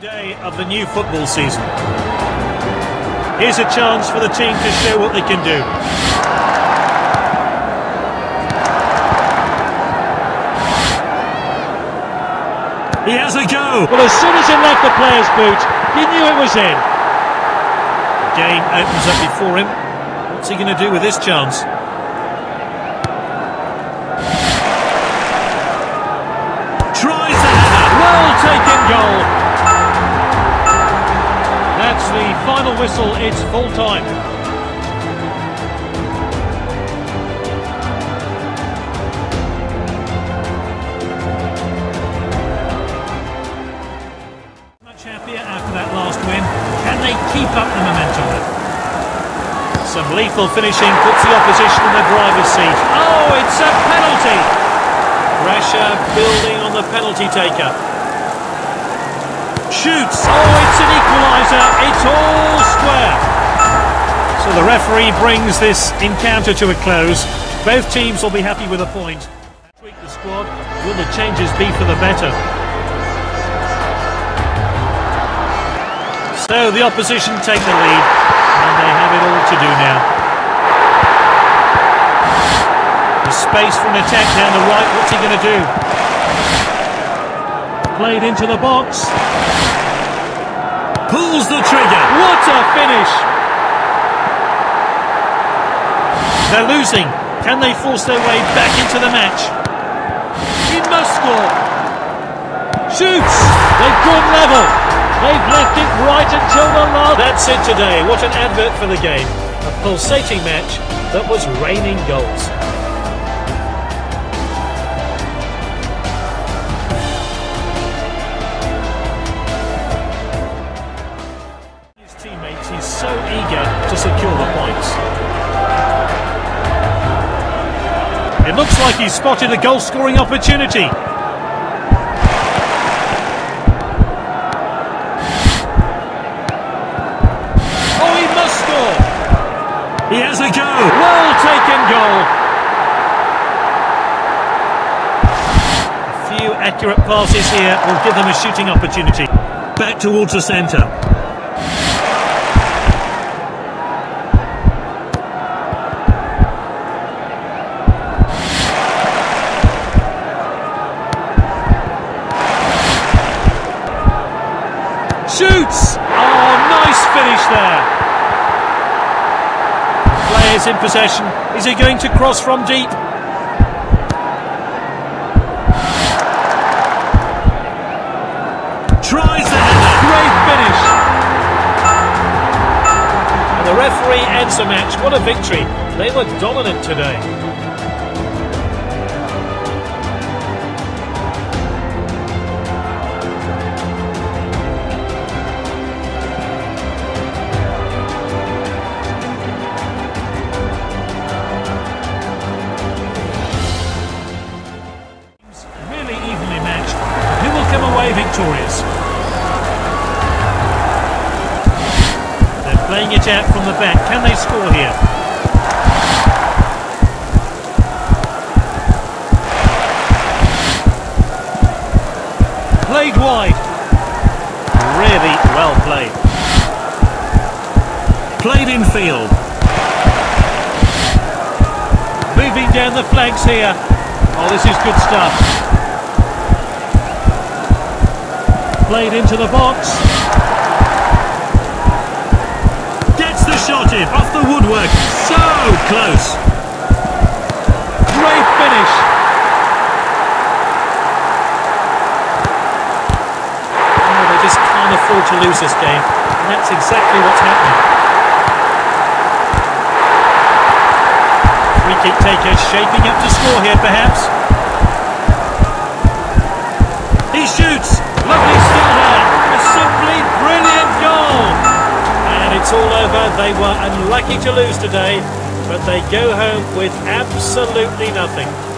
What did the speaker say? Day of the new football season. Here's a chance for the team to show what they can do. He has a go. Well, as soon as he left the player's boot, he knew it was in. The game opens up before him. What's he going to do with this chance? Tries the header. Well taken goal. That's the final whistle, it's full time. Much happier after that last win. Can they keep up the momentum? Some lethal finishing puts the opposition in the driver's seat. Oh, it's a penalty! Pressure building on the penalty taker. Shoots. Oh, it's an equaliser. It's all square. So the referee brings this encounter to a close. Both teams will be happy with a point. Tweak the squad. Will the changes be for the better? So the opposition take the lead, and they have it all to do now. The space for an attack down the right. What's he going to do? Played into the box. Pulls the trigger. What a finish! They're losing. Can they force their way back into the match? He must score. Shoots. They've gone level. They've left it right until the last. That's it today. What an advert for the game. A pulsating match that was raining goals. He's so eager to secure the points. It looks like he's spotted a goal-scoring opportunity. Oh, he must score! He has a go! Well-taken goal! A few accurate passes here will give them a shooting opportunity. Back towards the centre. Shoots! Oh, nice finish there. Players in possession. Is he going to cross from deep? Tries the header. Great finish. And the referee ends the match. What a victory. They were dominant today. Victorious. They're playing it out from the back. Can they score here? Played wide. Really well played. Played in field. Moving down the flanks here. Oh, this is good stuff. Played into the box. Gets the shot in, off the woodwork. So close. Great finish. Oh, they just can't afford to lose this game. And that's exactly what's happening. Free kick taker shaping up to score here, perhaps. He shoots. Lovely still there, a simply brilliant goal, and it's all over. They were unlucky to lose today, but they go home with absolutely nothing.